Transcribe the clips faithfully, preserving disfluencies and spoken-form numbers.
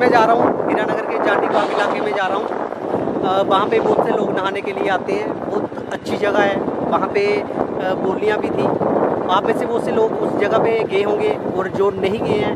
मैं जा रहा हूँ, हिरणगर के जांदी बाग इलाके में जा रहा हूँ। वहाँ पे बहुत से लोग नहाने के लिए आते हैं, बहुत अच्छी जगह है। वहाँ पे बोलियाँ भी थी। आप में से बहुत से लोग उस जगह पे गए होंगे और जो नहीं गए हैं,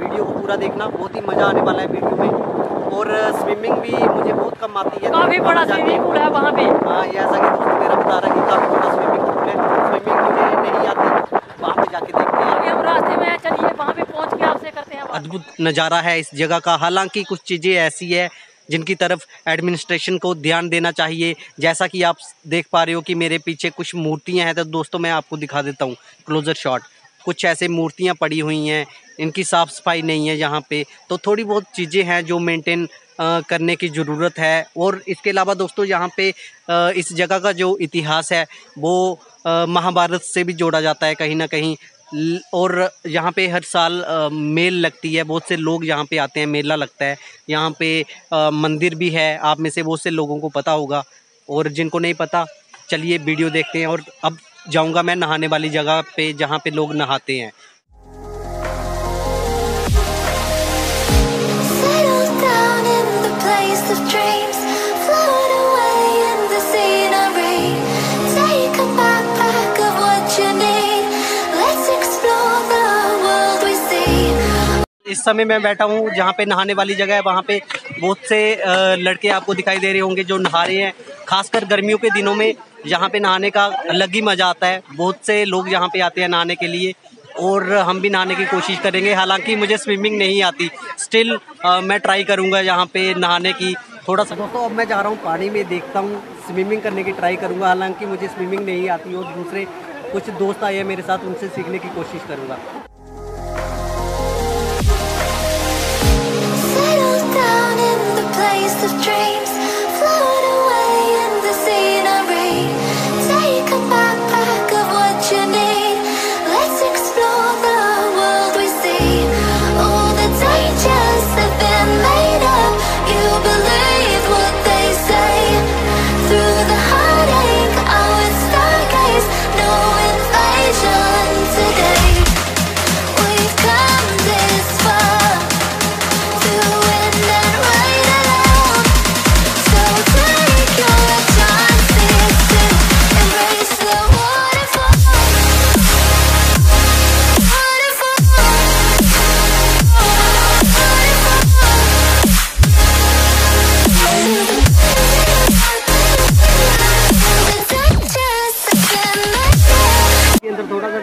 वीडियो को पूरा देखना, बहुत ही मज़ा आने वाला है वीडियो में। और स्विमिंग भी मुझे बहुत कम आती है, काफ़ी बड़ा स्विमिंग पूल है वहाँ पे। हाँ, ये ऐसा कि दोस्तों मेरा बता रहा है कि काफ़ी बड़ा स्विमिंग पूल है। स्विमिंग मुझे नहीं आती, वहाँ पे जाके देखते हैं। अभी हम रास्ते में चलिए, वहाँ पे पहुँच के आपसे करते हैं। अद्भुत नज़ारा है इस जगह का। हालांकि कुछ चीज़ें ऐसी है जिनकी तरफ एडमिनिस्ट्रेशन को ध्यान देना चाहिए। जैसा कि आप देख पा रहे हो कि मेरे पीछे कुछ मूर्तियां हैं, तो दोस्तों मैं आपको दिखा देता हूं क्लोजर शॉट। कुछ ऐसे मूर्तियां पड़ी हुई हैं, इनकी साफ़ सफाई नहीं है यहाँ पे, तो थोड़ी बहुत चीज़ें हैं जो मेंटेन करने की ज़रूरत है। और इसके अलावा दोस्तों यहाँ पे आ, इस जगह का जो इतिहास है वो आ, महाभारत से भी जोड़ा जाता है कहीं ना कहीं। और यहाँ पे हर साल मेल लगती है, बहुत से लोग यहाँ पे आते हैं, मेला लगता है। यहाँ पे मंदिर भी है, आप में से बहुत से लोगों को पता होगा। और जिनको नहीं पता, चलिए वीडियो देखते हैं। और अब जाऊँगा मैं नहाने वाली जगह पे, जहाँ पे लोग नहाते हैं। इस समय मैं बैठा हूँ जहाँ पे नहाने वाली जगह है, वहाँ पे बहुत से लड़के आपको दिखाई दे रहे होंगे जो नहा रहे हैं। खासकर गर्मियों के दिनों में यहाँ पे नहाने का अलग ही मज़ा आता है। बहुत से लोग यहाँ पे आते हैं नहाने के लिए और हम भी नहाने की कोशिश करेंगे। हालांकि मुझे स्विमिंग नहीं आती, स्टिल मैं ट्राई करूँगा यहाँ पर नहाने की थोड़ा सा। दोस्तों अब मैं जा रहा हूँ पानी में, देखता हूँ स्विमिंग करने की ट्राई करूँगा। हालाँकि मुझे स्विमिंग नहीं आती और दूसरे कुछ दोस्त आए हैं मेरे साथ, उनसे सीखने की कोशिश करूँगा।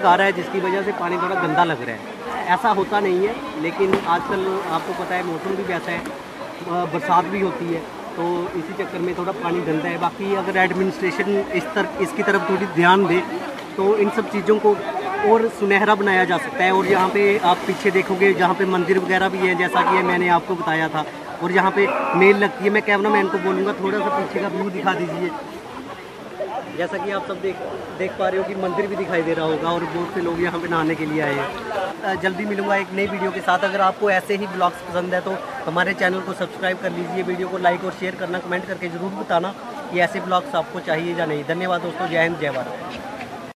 आ रहा है जिसकी वजह से पानी थोड़ा गंदा लग रहा है। ऐसा होता नहीं है, लेकिन आजकल आपको पता है मौसम भी वैसा है, बरसात भी होती है, तो इसी चक्कर में थोड़ा पानी गंदा है। बाकी अगर एडमिनिस्ट्रेशन इस तरफ इसकी तरफ थोड़ी ध्यान दे तो इन सब चीज़ों को और सुनहरा बनाया जा सकता है। और यहाँ पे आप पीछे देखोगे जहाँ पे मंदिर वगैरह भी हैं, जैसा कि मैंने आपको बताया था। और यहाँ पे मेल लगती है, मैं कैमरा मैन को बोलूँगा थोड़ा सा पीछे का व्यू दिखा दीजिए। जैसा कि आप सब देख देख पा रहे हो कि मंदिर भी दिखाई दे रहा होगा और बहुत से लोग यहाँ पे नहाने के लिए आए हैं। जल्दी मिलूंगा एक नई वीडियो के साथ। अगर आपको ऐसे ही ब्लॉग्स पसंद है तो हमारे चैनल को सब्सक्राइब कर लीजिए, वीडियो को लाइक और शेयर करना, कमेंट करके ज़रूर बताना कि ऐसे ब्लॉग्स आपको चाहिए या नहीं। धन्यवाद दोस्तों, जय हिंद, जय भारत।